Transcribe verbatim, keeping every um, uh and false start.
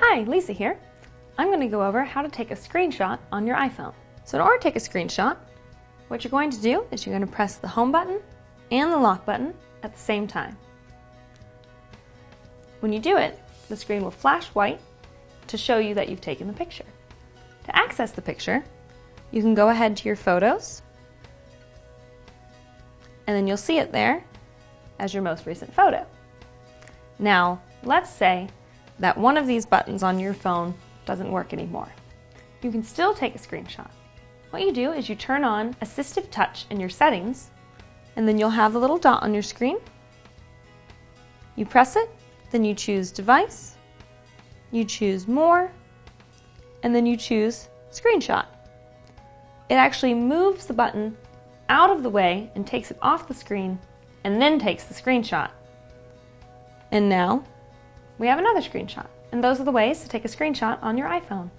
Hi, Lisa here. I'm going to go over how to take a screenshot on your iPhone. So in order to take a screenshot, what you're going to do is you're going to press the home button and the lock button at the same time. When you do it, the screen will flash white to show you that you've taken the picture. To access the picture, you can go ahead to your photos, and then you'll see it there as your most recent photo. Now, let's say that one of these buttons on your phone doesn't work anymore. You can still take a screenshot. What you do is you turn on Assistive Touch in your settings, and then you'll have a little dot on your screen. You press it, then you choose Device, you choose More, and then you choose Screenshot. It actually moves the button out of the way and takes it off the screen, and then takes the screenshot. And now we have another screenshot. And those are the ways to take a screenshot on your iPhone.